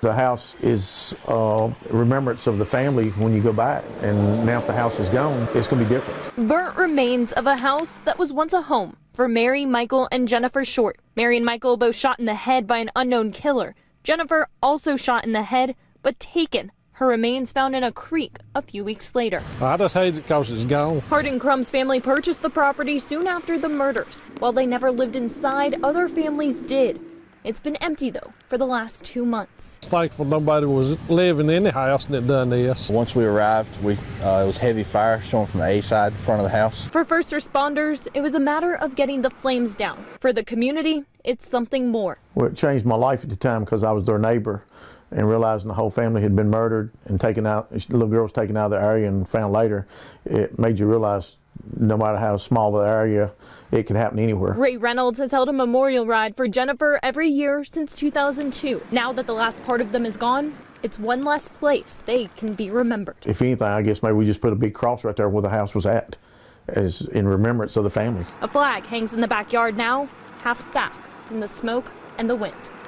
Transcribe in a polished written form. The house is remembrance of the family when you go by it, and now if the house is gone, it's going to be different. Burnt remains of a house that was once a home for Mary, Michael, and Jennifer Short. Mary and Michael both shot in the head by an unknown killer. Jennifer also shot in the head, but taken. Her remains found in a creek a few weeks later. I just hate it because it's gone. Hart and Crumb's family purchased the property soon after the murders. While they never lived inside, other families did. It's been empty, though, for the last 2 months. Thankful nobody was living in the house and it done this. Once we arrived, it was heavy fire showing from the A side in front of the house. For first responders, it was a matter of getting the flames down. For the community, it's something more. Well, it changed my life at the time because I was their neighbor, and realizing the whole family had been murdered and taken out, little girls taken out of the area and found later, it made you realize no matter how small the area, it can happen anywhere. Ray Reynolds has held a memorial ride for Jennifer every year since 2002. Now that the last part of them is gone, it's one less place they can be remembered. If anything, I guess maybe we just put a big cross right there where the house was at, as in remembrance of the family. A flag hangs in the backyard now, half-staff from the smoke and the wind.